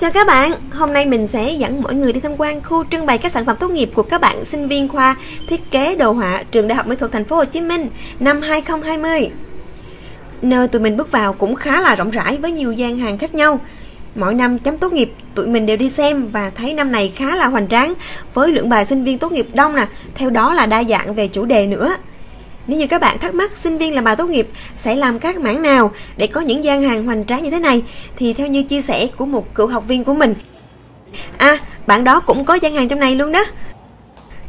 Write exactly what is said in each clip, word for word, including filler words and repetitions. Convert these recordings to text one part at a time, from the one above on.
Chào các bạn, hôm nay mình sẽ dẫn mọi người đi tham quan khu trưng bày các sản phẩm tốt nghiệp của các bạn sinh viên khoa Thiết kế Đồ họa Trường Đại học Mỹ thuật Thành phố Hồ Chí Minh năm hai không hai không. Nơi tụi mình bước vào cũng khá là rộng rãi với nhiều gian hàng khác nhau. Mỗi năm chấm tốt nghiệp tụi mình đều đi xem và thấy năm nay khá là hoành tráng với lượng bài sinh viên tốt nghiệp đông nè, theo đó là đa dạng về chủ đề nữa. Nếu như các bạn thắc mắc sinh viên làm bài tốt nghiệp sẽ làm các mảng nào để có những gian hàng hoành tráng như thế này, thì theo như chia sẻ của một cựu học viên của mình, à bạn đó cũng có gian hàng trong này luôn đó,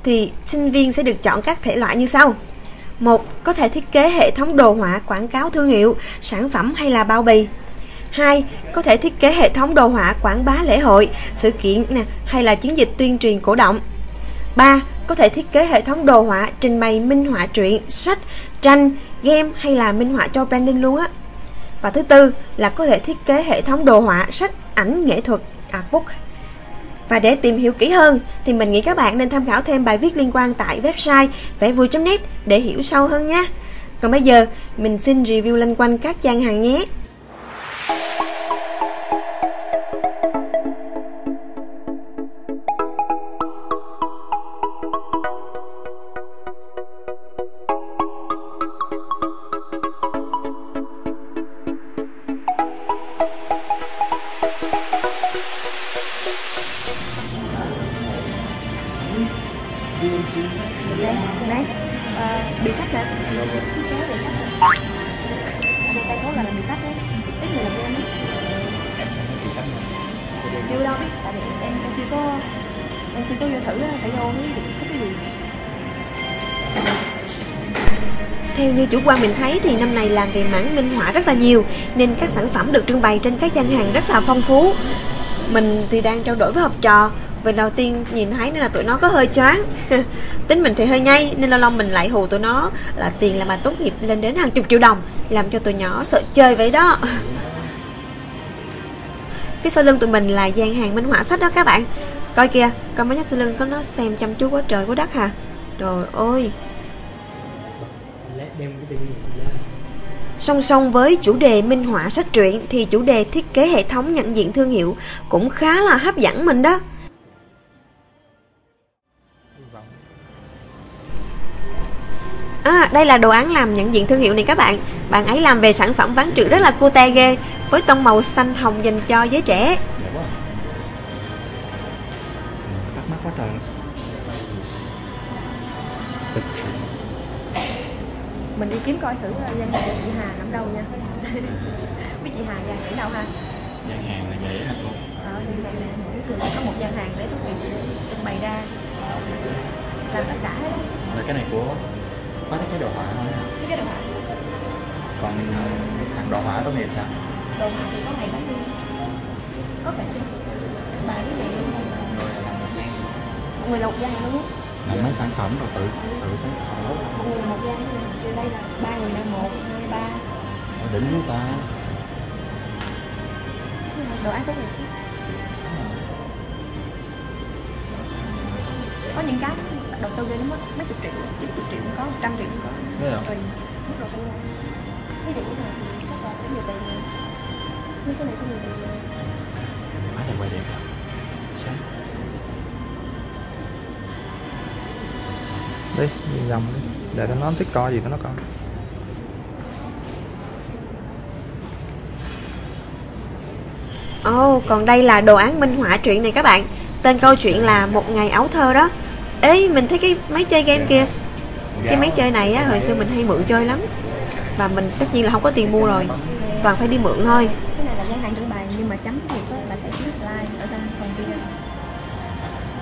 thì sinh viên sẽ được chọn các thể loại như sau. Một, có thể thiết kế hệ thống đồ họa quảng cáo thương hiệu, sản phẩm hay là bao bì. Hai, có thể thiết kế hệ thống đồ họa quảng bá lễ hội, sự kiện nè, hay là chiến dịch tuyên truyền cổ động. Ba, có thể thiết kế hệ thống đồ họa trình bày minh họa truyện, sách, tranh, game hay là minh họa cho branding luôn á. Và thứ tư là có thể thiết kế hệ thống đồ họa sách, ảnh, nghệ thuật, artbook. Và để tìm hiểu kỹ hơn thì mình nghĩ các bạn nên tham khảo thêm bài viết liên quan tại website ve vui chấm net để hiểu sâu hơn nha. Còn bây giờ mình xin review loanh quanh các gian hàng nhé. Đấy, bì sách là thiết kế bì sách là đa số là làm bì sách đấy, ít người làm em đấy. Bì sách chưa đâu biết, tại vì em em chưa có em chưa có vô thử, phải vô mới được cái gì. Theo như chủ quan mình thấy thì năm nay làm về mảng minh họa rất là nhiều, nên các sản phẩm được trưng bày trên các gian hàng rất là phong phú. Mình thì đang trao đổi với học trò, về đầu tiên nhìn thấy nên là tụi nó có hơi choáng. Tính mình thì hơi nhây nên lâu lâu mình lại hù tụi nó là tiền làm bài tốt nghiệp lên đến hàng chục triệu đồng, làm cho tụi nhỏ sợ chơi vậy đó. Phía sau lưng tụi mình là gian hàng minh họa sách đó các bạn. Coi kìa, con mới nhắc sau lưng có nó xem chăm chú quá trời quá đất hả. Trời ơi. Song song với chủ đề minh họa sách truyện thì chủ đề thiết kế hệ thống nhận diện thương hiệu cũng khá là hấp dẫn mình đó. À, đây là đồ án làm nhận diện thương hiệu này các bạn. Bạn ấy làm về sản phẩm ván trượt rất là cute ghê, với tông màu xanh hồng dành cho giới trẻ. Mình đi kiếm coi thử gian hàng chị Hà nằm đâu nha. Biết chị Hà gian hàng đâu ha? Gian hàng là vậy hả cô? Ờ, thì gian hàng mỗi trường có một gian hàng để tốt nghiệp trưng bày ra làm tất cả hết. Rồi cái này của có cái cái đồ họa thôi. Cái đồ họa. Còn thằng đồ họa tốt nghiệp sao? Đồ họa thì có ngày đóng đi. Có cả chứ. Bài cái này luôn. Người lộc gian luôn. Làm mấy sản phẩm rồi tự tự sáng tạo. Người lộc gian. Trên đây là ba người đang một, hai ba. Đỉnh của ta. Đồ ăn tốt nghiệp. Có những cái đầu tư đến mất mấy chục triệu, chín chục triệu cũng có, trăm triệu cũng có. Đấy rồi. Mất đầu tư. Ví dụ là các bạn có nhiều tiền, như cái này có nhiều tiền. Máy này quay đẹp hả? Sáng. Đi, nhìn dòng đi. Để tao nói thích coi gì tao nói coi. Ồ, oh, còn đây là đồ án minh họa truyện này các bạn. Tên câu chuyện là Một Ngày Ấu Thơ đó. Ê, mình thấy cái máy chơi game kia. Cái máy chơi này á, hồi xưa mình hay mượn chơi lắm. Và mình tất nhiên là không có tiền mua rồi, toàn phải đi mượn thôi. Cái này là gian hàng trưng bày nhưng mà chấm thì bà sẽ chấm slide ở trong phần kia.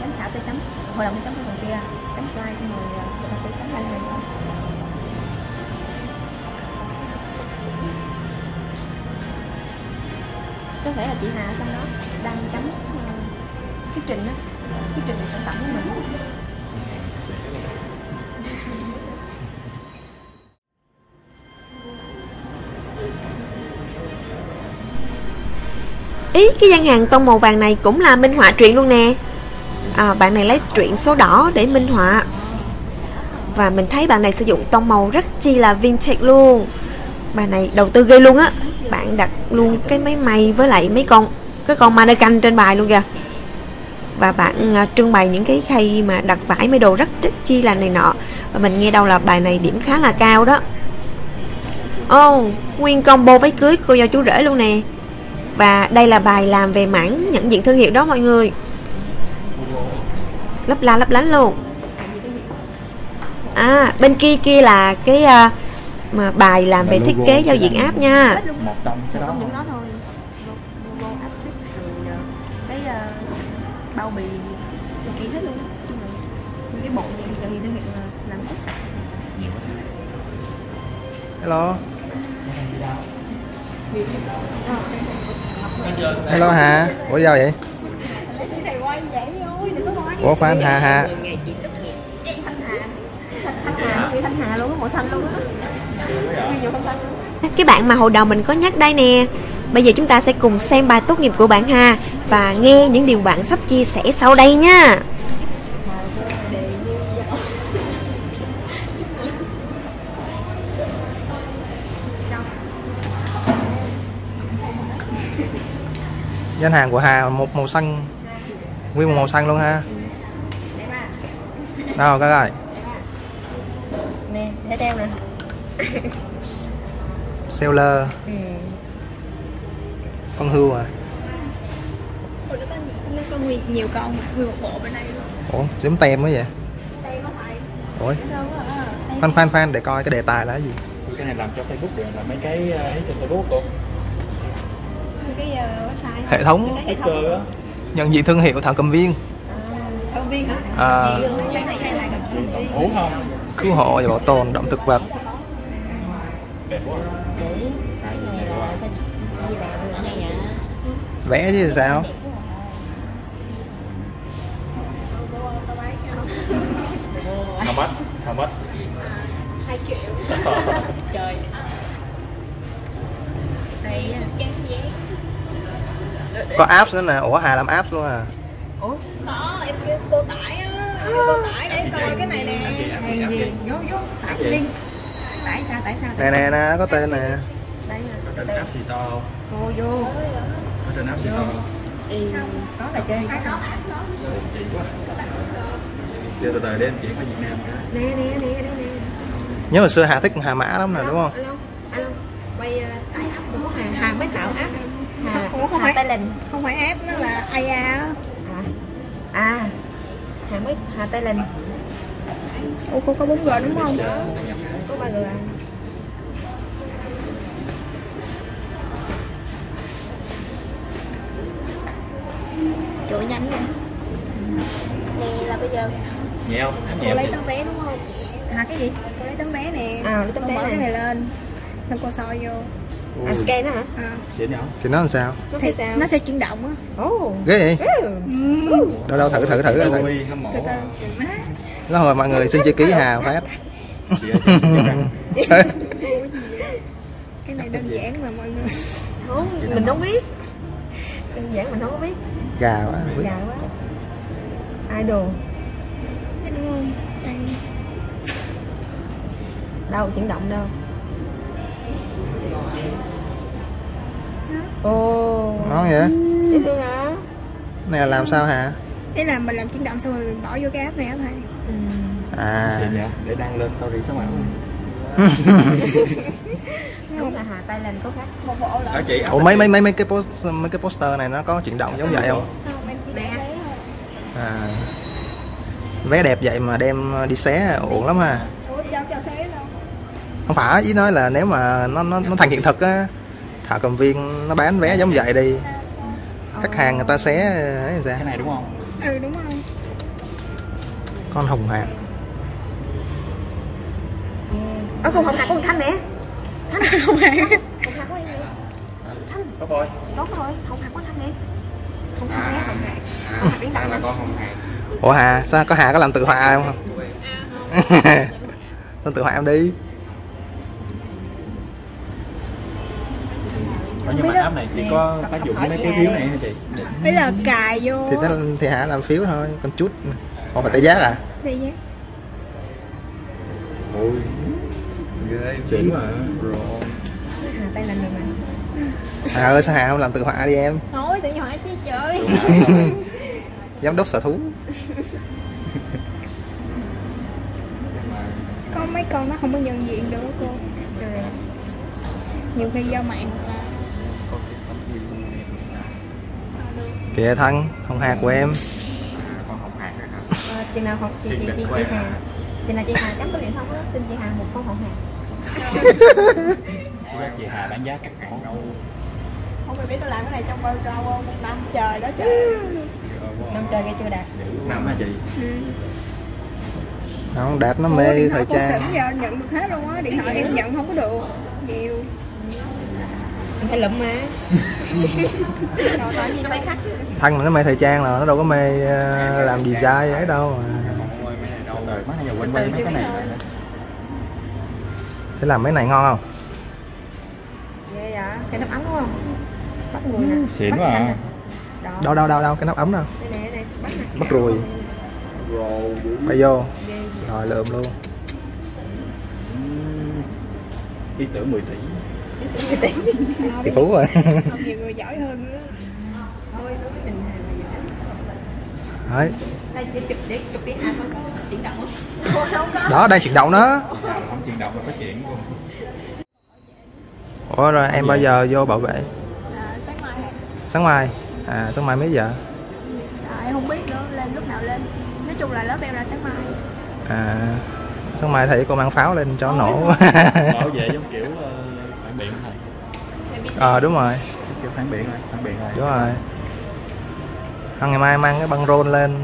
Chấm Thảo sẽ chấm, hội đồng chấm phần kia. Chấm slide xong rồi bà sẽ chấm hai lần. Có thể là chị Hà trong đó đang chấm thuyết trình đó. Thuyết trình sản phẩm của mình. Ý, cái gian hàng tông màu vàng này cũng là minh họa truyện luôn nè. À, bạn này lấy truyện số đỏ để minh họa. Và mình thấy bạn này sử dụng tông màu rất chi là vintage luôn. Bạn này đầu tư ghê luôn á. Bạn đặt luôn cái máy may với lại mấy con cái con mannequin trên bài luôn kìa. Và bạn trưng bày những cái khay mà đặt vải mấy đồ rất chi là này nọ. Và mình nghe đâu là bài này điểm khá là cao đó. Ô, oh, nguyên combo váy cưới cô giao chú rể luôn nè. Và đây là bài làm về mảng nhận diện thương hiệu đó mọi người. Lấp la lấp lánh luôn. À, bên kia kia là cái uh, mà bài làm về thiết kế giao diện app nha. Bao bì kỹ hết luôn, chung là những cái bộ gì làm gì thương hiệu là làm hết. Nhiều quá. Hello. Hello Hà, ủa sao vậy? Ủa khoan Hà Hà. Cái bạn mà hồi đầu mình có nhắc đây nè. Bây giờ chúng ta sẽ cùng xem bài tốt nghiệp của bạn Hà và nghe những điều bạn sắp chia sẻ sau đây nha. Danh hàng của Hà một màu xanh, nguyên một màu xanh luôn ha. Đâu các bạn? Nè, để đeo nè. Seller. Ừ. Con hươu à? Ủa, nó có nhiều con mà, nguyên một bộ bên đây luôn. Ủa, giống tem quá vậy? Tem á thầy. Ủa? Khoan khoan khoan, để coi cái đề tài là cái gì? Cái này làm cho Facebook được, là mấy cái ấy trên Facebook luôn. Cái website. Hệ thống. Hệ thống á. Nhận diện thương hiệu Thảo Cầm Viên. À, Thảo Cầm Viên hả? À. Cái này xem lại Cầm Viên. Ủa không? Cứu hộ và bảo tồn động thực vật. Vẽ chứ sao? Không mất, không mất. hai triệu. Trời. Đây có apps nữa nè, ủa Hà làm apps luôn à? Ủa? Có, em kêu cô tải á, kêu cô tải để coi cái này nè. Hàng gì? Vô vô, tải đi. Tải sao, tải sao? Này nè, nó có tên nè. Đây nè. Có tên apps gì to không? Cô vô. Trên áo xịt không? Ừ. Có là chơi cái đó. Chị quá. Chơi từ từ để em chuyển qua Việt Nam cái. Nè nè nè nè. Nhớ hồi xưa Hà thích Hà Mã lắm nè đúng không? Alo, alo. Quay tải app của Hà, Hà mới tạo app. Hà không phải Tây Lình, không phải app nó là a i á. À. Hà mới Hà Tây Lình. Ô cô có bốn G đúng không? Có ba G. Chỗ nhanh nè. Nè là bây giờ nhẹ không? Cô lấy tấm vé đúng không? Hả cái gì? Cô lấy tấm vé nè. À lấy tấm vé này, này lên. Xong cô soi vô. À scan đó hả? À. Thì nó làm sao? Nó sẽ sao? Nó sẽ chuyển động á. Ồ. Ghê vậy? Đâu đâu thử thử thử thử. Nó hồi mọi người xin chữ ký Hà phát. Cái này đơn giản mà mọi người. Không, mình không biết. Đơn giản mình không có biết. Gà quá, gà quá. Idol. Cái đúng không? Đây. Đâu chuyển động đâu. Ồ. Ngon vậy? Cái gì hả? Này là làm sao hả? Thế là mình làm chuyển động xong rồi mình bỏ vô cái app này hả thầy? Ừ. À. Để đăng lên story sống ảo. Không là Hà Tây Lành có khác một bộ là. Ủa mấy mấy mấy mấy cái post mấy cái poster này nó có chuyển động giống vậy không? Không em chỉ để vé. À. Vé đẹp vậy mà đem đi xé uổng lắm ha. Ủa giao cho xé đâu. Không phải, ý nói là nếu mà nó nó nó thành hiện thực á, Thảo Cầm Viên nó bán vé giống vậy đi. Khách hàng người ta xé ấy ra. Cái này đúng không? Ừ đúng rồi. Con hồng hạc. Ở không hồng hạc có con Thanh nè. Thanh không hả? Không hả có em nè. Thanh. Đúng rồi. Đúng rồi, không hả có Thanh nè. Không hả nghe Hồng Hạc. À, biến động là con Hồng Hạc. Ủa Hà, sao có Hà có làm tự họa không? À không. Con tự họa em đi. Ủa nhưng mà app này chỉ có tác dụng với mấy cái phiếu này hả chị? Đấy là cài vô. Thì nó thì Hà làm phiếu thôi, còn chút. Còn phải tẩy giá à? Tẩy giá. Ôi. Ghê, em xỉn mà. Hà Tây Lành rồi mà. Hà ơi sao Hà không làm tự họa đi em? Thôi tự họa chứ trời. Giám đốc sở thú. Có mấy con nó không có nhận diện được cô. Trời. Nhiều khi do mạng là... Kìa Thân, không hạt của em. Con học hạt rồi hả? Ờ, chị nào học chị, chị, chị, chị Hà. Chị nào chị Hà chấm tốt nghiệp xong đó, xin chị Hà một con học hạt. Chị Hà bán giá cắt cạn đâu. Không biết tôi làm cái này trong bao lâu không? Một năm trời đó trời. Năm trời kia chưa đạt. Năm hả chị? Ừ. Không, Đạt nó mê ừ, thời trang. Cô giờ nhận được hết luôn á, điện thoại em nhận không có được. Nhiều. Mình phải lụm mà. Thân mà nó mê thời trang là nó đâu có mê uh, làm design ấy đâu mà. Thế làm mấy này ngon không? Dạ dạ, cái nắp ấm đúng không? Tóc người nè. Xịn quá à. Đâu đâu đâu đâu, cái nắp ấm đâu. Đây nè, đây nè, bắt nè. Bắt ruồi. Bay vô. Rồi lượm luôn. Ý tưởng mười tỷ. Ý tưởng mười tỷ. Tỷ phú rồi. Không nhiều người giỏi hơn nữa. Thôi đối với mình Hà là giỏi. Đấy. Đây chụp để chụp đi Hà có chuyển động không? Đó đang chuyển động đó. Không chuyển động là có chuyện luôn. Ủa rồi em bao giờ vô bảo vệ? À, sáng mai. Sáng mai. À sáng mai mấy giờ? Em không biết nữa, lên lúc nào lên. Nói chung là lớp em là sáng mai. À sáng mai thầy cô mang pháo lên cho không, nổ. Bảo vệ giống kiểu uh, phản biện thầy. Ờ à, đúng rồi. Kiểu phản biện rồi, phản biện rồi. Đúng rồi. Hôm ngày mai mang cái băng rôn lên.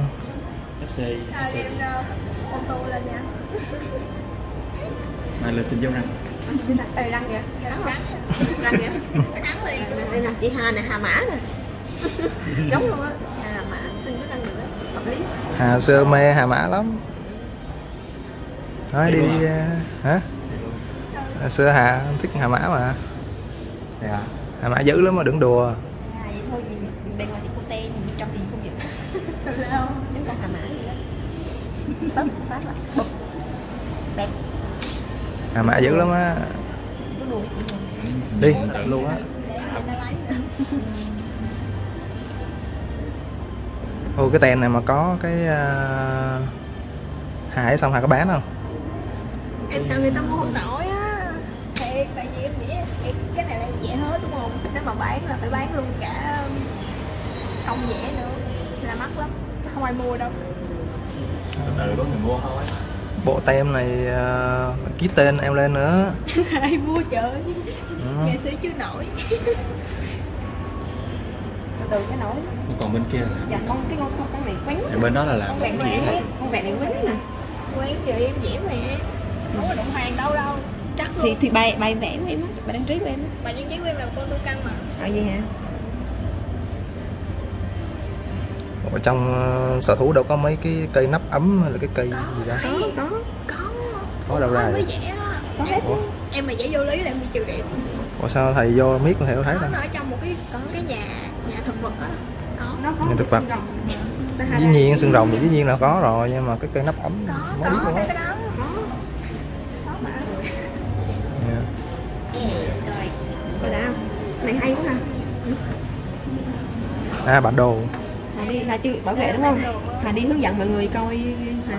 ép xê. À, đem ô tô lên nha. Mai lên xin dấu răng. Ê răng kìa, răng kìa. Răng kìa. Cắn liền. Đây nè, chị Hà nè, Hà Mã nè. Giống luôn á. Hà Mã xin dấu răng được á, hợp lý. Hà xưa mê Hà Mã lắm. Nói đi, đi, đi hả? Hà xưa Hà thích Hà Mã mà. Dạ. Hà Mã dữ lắm mà đừng đùa. À vậy thôi thì bên ngoài thì cô tên, bên trong thì không dữ. Đâu. Đúng là Hà Mã vậy đó. Tớm phát là bụp. Bẹp. Hà Mã dữ lắm á. Đi, tự luôn á. Ô cái tem này mà có cái uh, Hải xong Hải có bán không? Em sợ người ta mua không nổi á. Thiệt, tại vì em nghĩ cái này là dễ hết đúng không? Nếu mà bán là phải bán luôn cả không dễ nữa. Là mắc lắm, không ai mua đâu. Từ có người mua thôi. Bộ tem này uh, ký tên em lên nữa. Ai mua trời. Ừ. Nghệ sĩ chưa nổi. Từ sẽ nổi. Còn bên kia là dạ, con cái con con con này quán. Thì bên đó là làm. Con bạn này, này, con bạn này quán nè. Quán rồi em vẽ nè. Không có đụng hàng đâu đâu. Chắc luôn. Thì thì bài bài vẽ của em á, bài đăng trí của em á. Bài đăng trí của em là cô tu căn mà. Ở gì hả? Ở trong sở thú đâu có mấy cái cây nắp ấm hay là cái cây có, gì đó. Có, có. Có đâu ra vậy? Có hết. Em mà vẽ vô lý là em bị trừ điểm. Ủa sao thầy vô miết mà thầy không thấy đâu? Nó ở trong một cái có cái nhà nhà thực vật á. Có. Nó có nhà thực vật. Dĩ nhiên xương rồng thì dĩ nhiên là có rồi nhưng mà cái cây nắp ấm có, có, biết có. Cái đó. Có. Có mà. Rồi. Coi đã không? Này hay quá ha. À bản đồ. Hà đi là chị bảo vệ đúng không? Hà đi hướng dẫn mọi người coi Hà.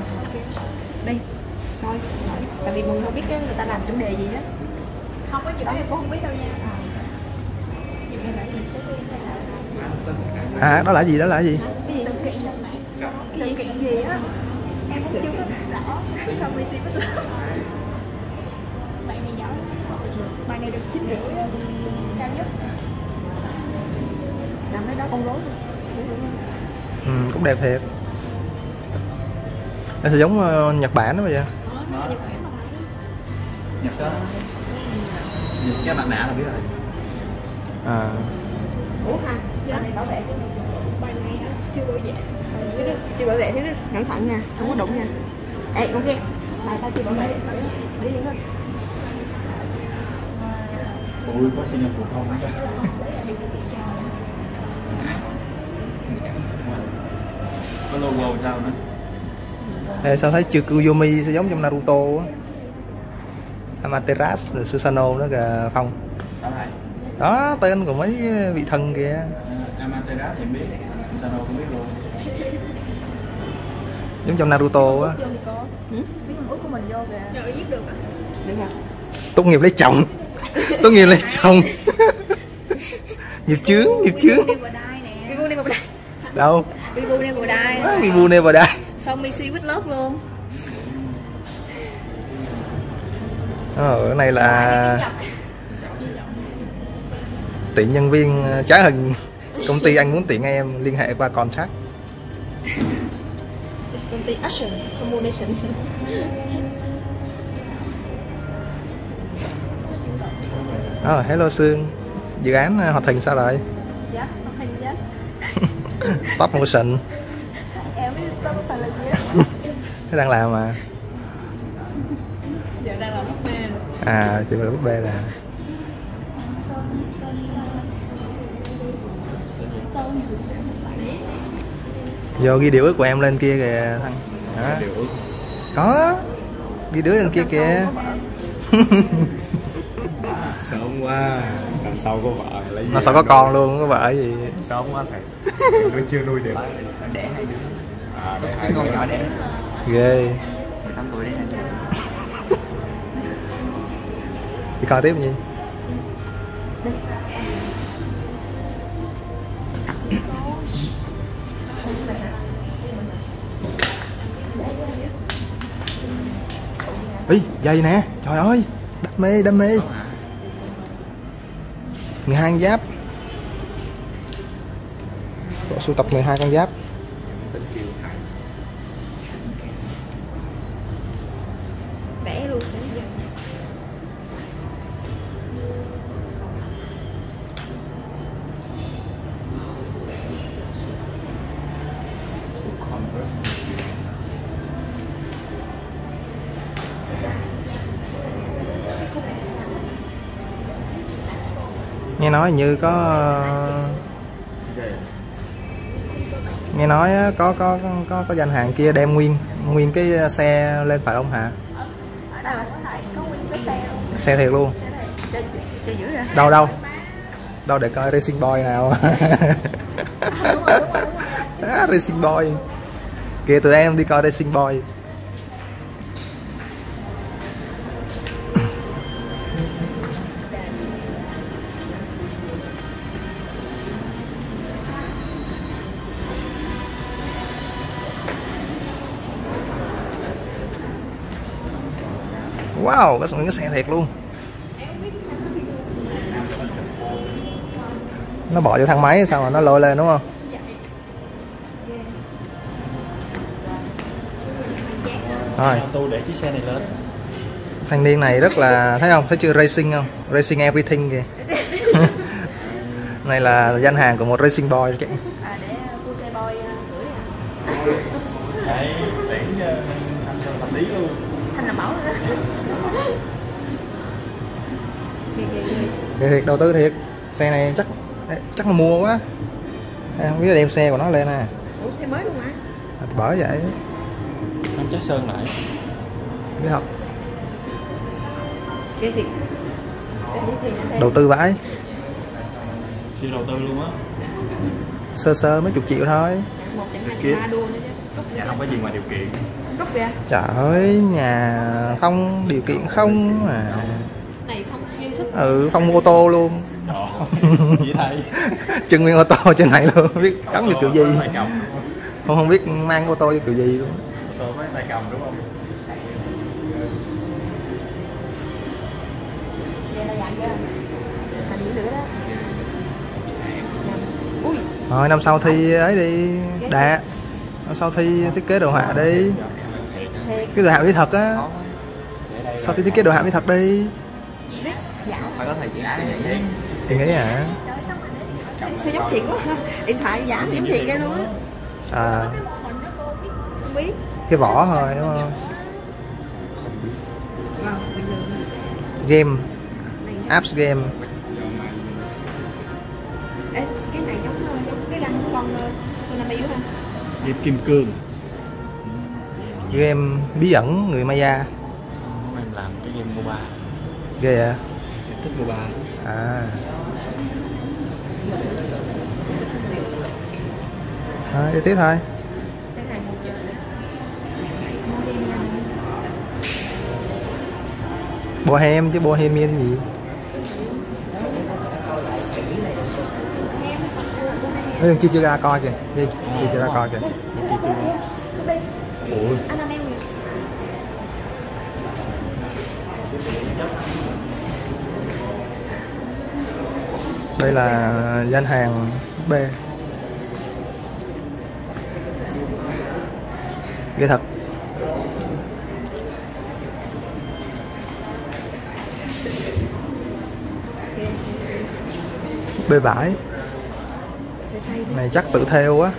Đi coi. Tại vì mọi người không biết cái người ta làm chủ đề gì á. Không có gì đó em cũng không biết đâu nha. À đó là gì đó là gì? Cái gì? Sự kiện gì á? Em cũng chưa có rõ. Sao bị xì bích lắm. Bạn này giỏi. Bạn này được chín rưỡi á, cao nhất. Làm mấy đó con rối. Ừ, cũng đẹp thiệt. Nó sẽ giống uh, Nhật Bản đó bây giờ. Nhật đó. Nhật cái mặt nạ là biết rồi. À. Ủa hả? Dạ. Này bảo vệ cái bài này hả? Chưa bảo vệ. Chứ được, chưa bảo vệ thế được. Cẩn thận nha, không có đụng nha. Ê, con kia. Bài ta chưa bảo vệ. Đi đi. Ôi, có sinh nhật của không hả? Có logo sao nữa. Ê, sao thấy chưa Kyuubi sẽ giống trong Naruto á. Amateras, Susanoo nó kìa Phong. Đó, Đó, tên của mấy vị thần kìa. Amateras thì biết, Susanoo cũng biết luôn. Giống trong Naruto á. Biết ước của mình vô kìa. Rồi giết được ạ. Được hả? Tốt nghiệp lấy chồng. Tốt nghiệp lấy chồng. Nghiệp chướng, nghiệp chướng. VeVui nè. Đâu? VeVui nè vào đây. Xong mi si quýt lớp luôn. Ờ, ở này là tuyển nhân viên trái hình. Công ty anh muốn tuyển em liên hệ qua contact. Công ty Action Combination. Ờ, oh, hello Sương. Dự án hoạt hình sao rồi? Dạ, hoạt hình dạ. Stop motion. Em biết stop motion là gì á. Thế đang làm mà. Giờ đang làm búp bê rồi. À, chị làm búp bê rồi. Vô ghi điều ước của em lên kia kìa thằng. Đó. Điều ước. Có. Ghi đứa lên kia kìa. Sớm quá. Làm sao có vợ lấy. Nó sao có con luôn, có vợ gì. Sớm quá thầy. Vẫn chưa nuôi được. Đẻ hai đứa. À, đẻ hai con nhỏ đẻ. Ghê. mười tám tuổi đẻ hai đứa. Đi coi tiếp nhỉ. Ý, dây nè, trời ơi, đam mê, đam mê mười hai con giáp. Bộ sưu tập mười hai con giáp. Vẽ luôn. Nghe nói như có nghe nói có có có có gian hàng kia đem nguyên nguyên cái xe lên phải không hả? Ở đâu có nguyên cái xe luôn. Xe thiệt luôn. Đâu đâu đâu để coi Racing Boy nào. À, Racing Boy kìa, tụi em đi coi Racing Boy. Wow, có những cái xe thiệt luôn. Nó bỏ vô thang máy sao mà nó lôi lên đúng không? Rồi. Tôi để chiếc xe này lên. Thanh niên này rất là, thấy không? Thấy chữ racing không? Racing everything kìa. Này là gian hàng của một racing boy kìa. À, để cô xe boy cưỡi à. Đấy, tuyển Thanh hợp lý luôn. Thanh làm mẫu đó. Thiệt thiệt, đầu tư thiệt. Xe này chắc chắc là mua quá. À, không biết là đem xe của nó lên à. Ủa, xe mới luôn hả? À, bởi vậy. Không chắc sơn lại. Biết không? Thiệt thiệt. Đầu tư vãi. Siêu đầu tư luôn á. Sơ sơ mấy chục triệu thôi. Một chẳng hai chẳng ba đua nữa chứ. Nhà không có gì ngoài điều kiện. Trời ơi, nhà không điều kiện không mà. Ừ, không ô tô luôn. Chân nguyên ô tô trên này luôn, biết cắm được kiểu gì. Không không biết mang ô tô với kiểu gì luôn. Ô tô với tay cầm đúng không? Rồi năm sau thi ấy đi, đạ. Năm sau thi thiết kế đồ họa đi. Cái đồ họa mỹ thuật á. Sau thi thiết kế đồ họa mỹ thuật đi. Phải có thời gian suy nghĩ. Suy nghĩ hả? Sao giống thiệt quá. Điện thoại giảm giống thiệt ra luôn á. À. Không biết. Cái vỏ thôi đúng không? Game. Apps game. Cái này giống giống cái răng của con Susanoo hả? Game kim cương. Game bí ẩn người Maya. Em làm cái game mobile. Ghê vậy? Thích mobile. À. Rồi, đi tiếp thôi. Bohem chứ Bohemian gì. Ê, kia chưa ra coi kìa, đi, kia chưa ra coi kìa. Ủa. Đây là gian hàng B. Ghê thật. Bê bãi. Này chắc tự theo quá.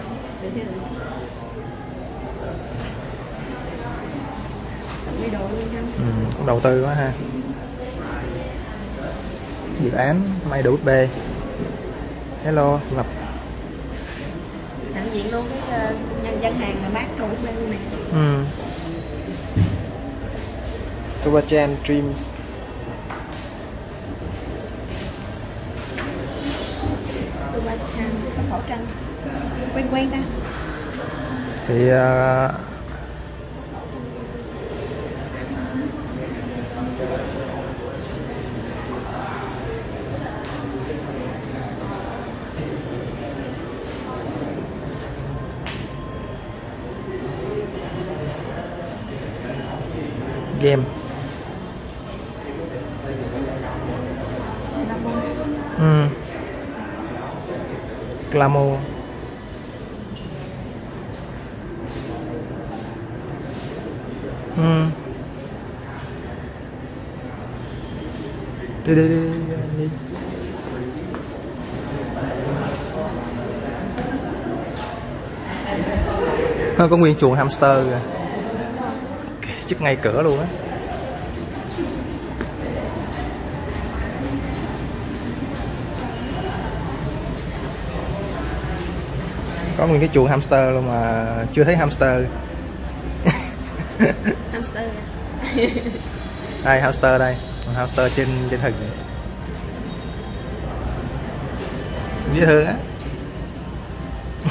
Ừ, cũng đầu tư quá ha. Dự án may đủ bê. Hello, Lập. Đại diện luôn cái nhân dân hàng là bác đủ bê này. Ừ. Tobachan Dreams. Tobachan, khẩu trang. Quen quen ta. Thì uh... game. Ừ. Glamour. Ừ. Đi đi đi đi. Thôi có nguyên chuồng hamster kìa. Trước ngay cửa luôn á. Có nguyên cái chuồng hamster luôn mà chưa thấy hamster. Hamster. Đây hamster đây, hamster trên trên hình. Dễ thương á.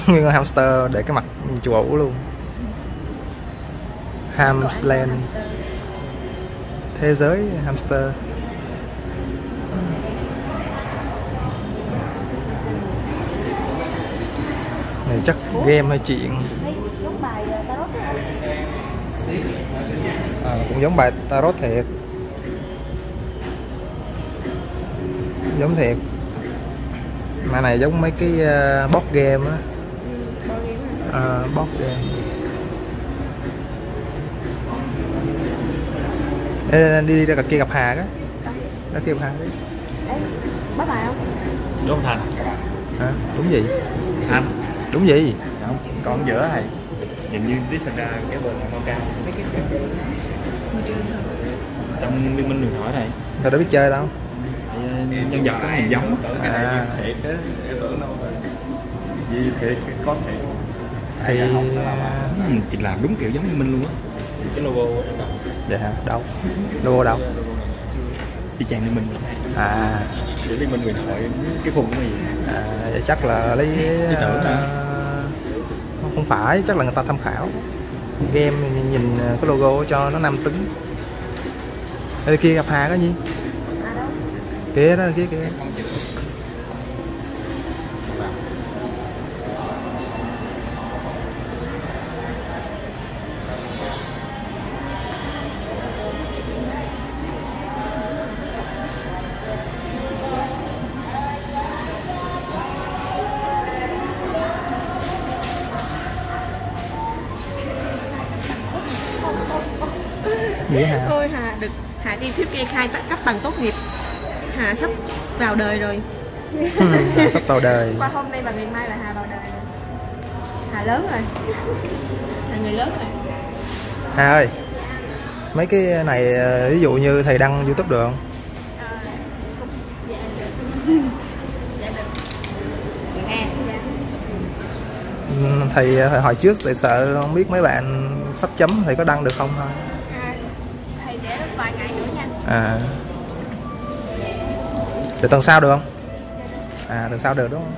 Nguyên con hamster để cái mặt chủ ủ luôn. Hamsland. Thế giới hamster. Này chắc game hay chuyện. Giống bài tarot. À, cũng giống bài tarot thiệt. Giống thiệt. Mà này giống mấy cái uh, board game á. À, board game. Ê, đi, đi ra kia gặp Hà đó. Ra kia gặp Hà đi. Ê, bắt bài không? Đúng Thành. Hả? Đúng gì? Thành. Đúng gì? Không, còn giữa thầy. Nhìn như đi sân ra cái bên con cao. Mấy cái step đi. Trong Liên Minh đường hỏi này. Thầy đã biết chơi đâu. Nhân vật có hình giống. À. Thiệt á. Gì thiệt, có thiệt. Thì... chị làm đúng kiểu giống Liên Minh luôn á. Cái logo của em đâu? Dạ hả? Đâu? Logo đâu? Đi chàng Liên Minh. À. Để Liên Minh Nguyễn Hội cái vùng của mình gì? À, vậy chắc là lấy... Ý tưởng hả? Uh, không phải, chắc là người ta tham khảo. Game nhìn cái logo cho nó nam tính. Đây kia gặp Hà có gì? À đâu? Kia đó, kia kia. Thôi Hà được, Hà đi thuyết kê khai cấp bằng tốt nghiệp. Hà sắp vào đời rồi. Ừ, Hà sắp vào đời. Qua hôm nay và ngày mai là Hà vào đời rồi. Hà lớn rồi. Hà người lớn rồi. Hà ơi, mấy cái này ví dụ như thầy đăng YouTube được không? À, không. Dạ được. Dạ được. À, dạ. Thầy, thầy hỏi trước, thầy sợ không biết mấy bạn sắp chấm thầy có đăng được không thôi. Vài ngày nữa nha. À. Để tuần sau được không? À, tuần sau được đúng không?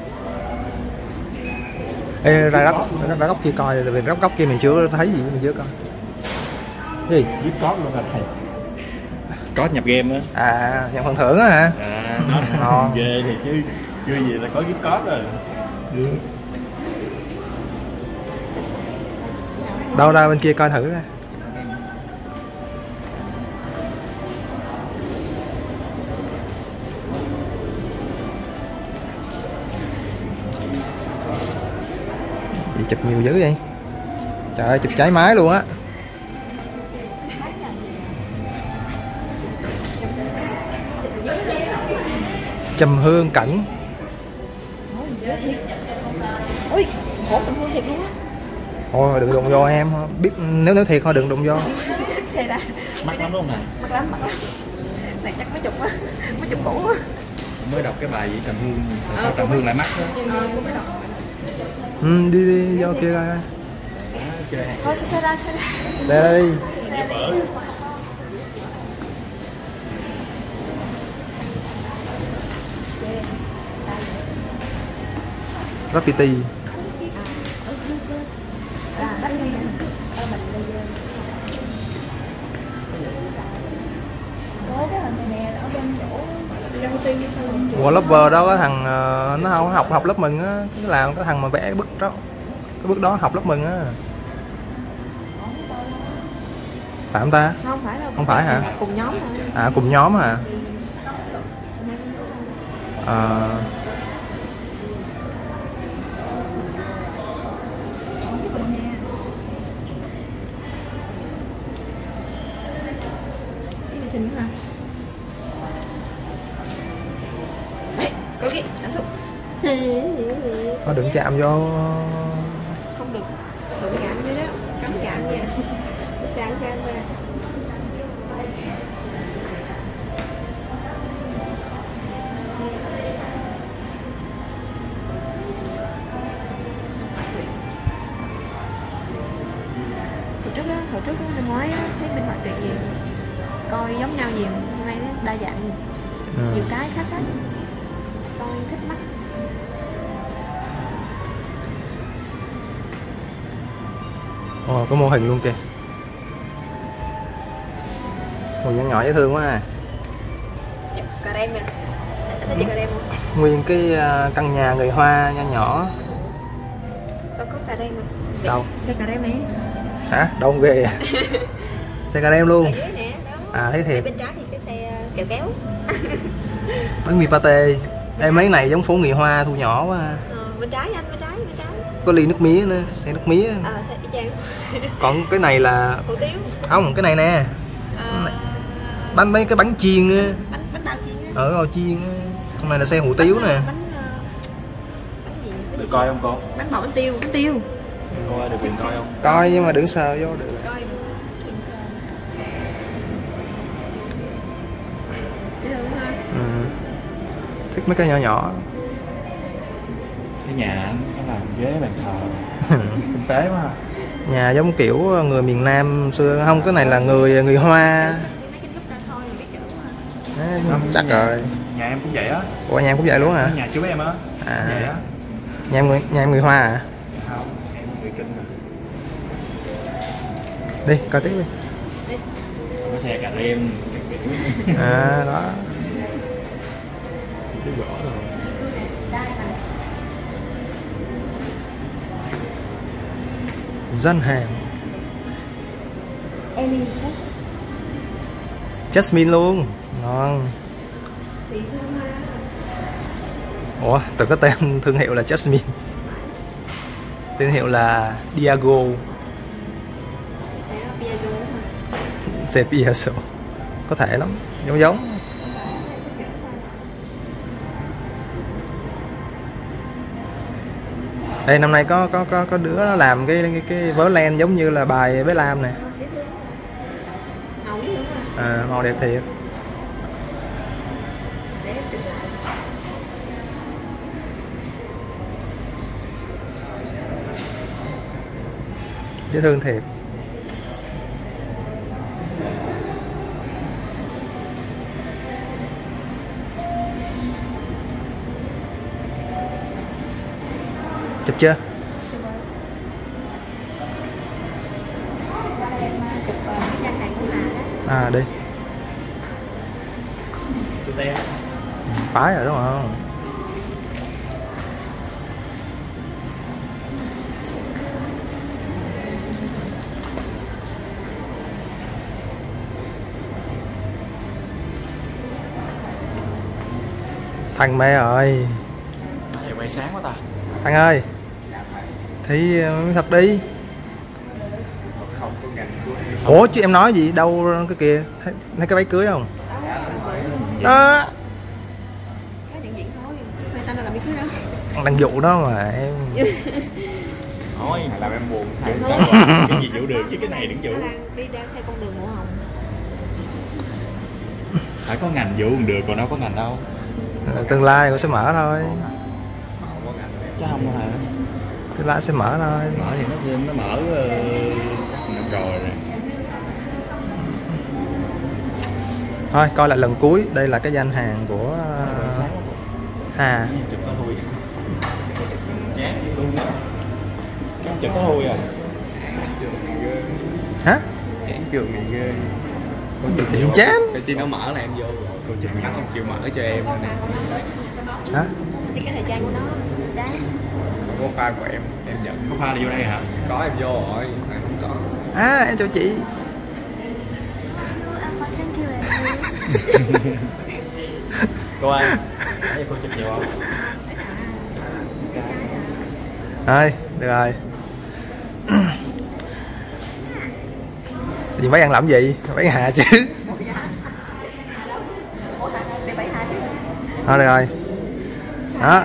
Ê, ra góc, ra góc kia coi, tại vì góc góc kia mình chưa thấy gì, mình chưa coi. Gì? Giết cót luôn hả thầy? Cót nhập game á. À, nhận phần thưởng á hả? À, nó ngon. Về thì chứ chưa gì là có giết cót rồi. Được. Đâu ra bên kia coi thử ra. Chụp nhiều dữ vậy, trời ơi, chụp cháy máy luôn á. Trầm hương cảnh. Ôi, khổ trầm hương thiệt luôn á. Ôi, đừng đụng vô em, biết nếu nếu thiệt thôi đừng đụng vô. Mắc lắm luôn nè. Mắc lắm, mắc lắm. Này chắc mấy chục á, mấy chục cũ á. Mới đọc cái bài gì trầm hương, tại sao trầm hương lại mắc á? Ừ, đi đi vô kia ra. Thôi xe ra, xe ra. Xe ra đi. Graffiti. Ủa lớp đó có thằng nó không học học lớp mình á, cứ làm cái thằng mà vẽ cái bức đó, cái bức đó học lớp mình á. Phải không ta? Không phải đâu. Không phải hả? Cùng nhóm hả? À cùng nhóm hả? À. Thôi đừng chạm vô. Không được. Đừng chạm vô đó. Cấm chạm nha. Chạm ra ra. Hồi trước á, hồi trước á, năm ngoái á, thấy bên mặt đẹp gì. Coi giống nhau nhiều, hôm nay đa dạng. Ừ. Nhiều cái khác á. Coi thích mắt. Ồ, oh, có mô hình luôn kìa. Mô nhỏ nhỏ dễ thương quá à. Cà rem nè. Anh thấy chị cà rem không? Nguyên cái căn nhà người Hoa nhỏ nhỏ. Sao có cà rem nè? Đâu? Xe cà rem nè. Hả? Đâu không ghê à? Xe cà rem luôn. Nè, à thấy thiệt. Bên trái thì cái xe kéo kéo. Bánh mì pate. Ê mấy này giống phố người Hoa thu nhỏ quá à. Ờ, bên trái anh, bên trái, bên trái. Có ly nước mía nữa, xe nước mía. Ờ, xe còn cái này là hủ tiếu không, cái này nè à... bánh mấy cái bánh chiên á, bánh bánh bao chiên á, ở bao chiên á. Hôm nay là xe hủ tiếu nè, bánh, bánh, bánh gì được coi không cô? Bánh bò bánh tiêu, bánh tiêu coi được, đừng coi không coi nhưng mà đừng sờ vô được coi. Ừ. Thích mấy cái nhỏ nhỏ. Cái nhà anh nó làm ghế bàn thờ kinh tế quá. Nhà giống kiểu người miền Nam xưa không? Cái này là người người Hoa. Đấy, không, chắc nhà, rồi. Nhà em cũng vậy á. Ủa nhà em cũng vậy luôn hả? Nhà chú em á. À. Vậy á. Nhà em người nhà em người Hoa à? Không, em người Kinh rồi. Đi coi tiếp đi. Có xe cà rem các kiểu. À đó. Đi rõ rồi. Gian hàng Jasmine luôn. Ngon. Ủa, tự có tên thương hiệu là Jasmine. Tên hiệu là Diago. Xe Piaggio. Có thể lắm, giống giống. Đây năm nay có có có có đứa nó làm cái cái, cái vớ len giống như là bài bé Lam nè. À, màu đẹp thiệt. Dễ thương thiệt. Chụp chưa? À đi. Phải rồi đúng không? Thằng mẹ ơi. Mày quay sáng quá ta. Thằng ơi. Thì thật đi. Ủa chứ em nói gì đâu cái kìa, thấy, thấy cái váy cưới không? Đó. Đang vụ đó mà em. Thôi làm em buồn. Cái gì vụ được chứ cái này đừng vụ. Đi theo con đường màu hồng. Phải có ngành vụ còn được, còn đâu có ngành đâu. Tương lai cũng sẽ mở thôi. Chứ không hả? Tương lai sẽ mở thôi. Mở thì nó sẽ nó mở chắc được rồi rồi. Thôi coi lại lần cuối, đây là cái gian hàng của Hà. Chụp có hôi à? Hả? Chán trường này ghê. Con chịu chịu chán. Cái chi nó mở là em vô rồi. Con chịu nó không chịu mở cho em. Hả? Thì cái thời trang của nó đáng. Không có pha của em, em nhận. Có pha đi vô đây hả? Có em vô rồi, em không có. À em chào chị. Cô ơi, nãy giờ cô chụp nhiều không? Thôi, được rồi. Thì mấy ăn làm gì? Mấy Hà chứ. Thôi được rồi. Đó.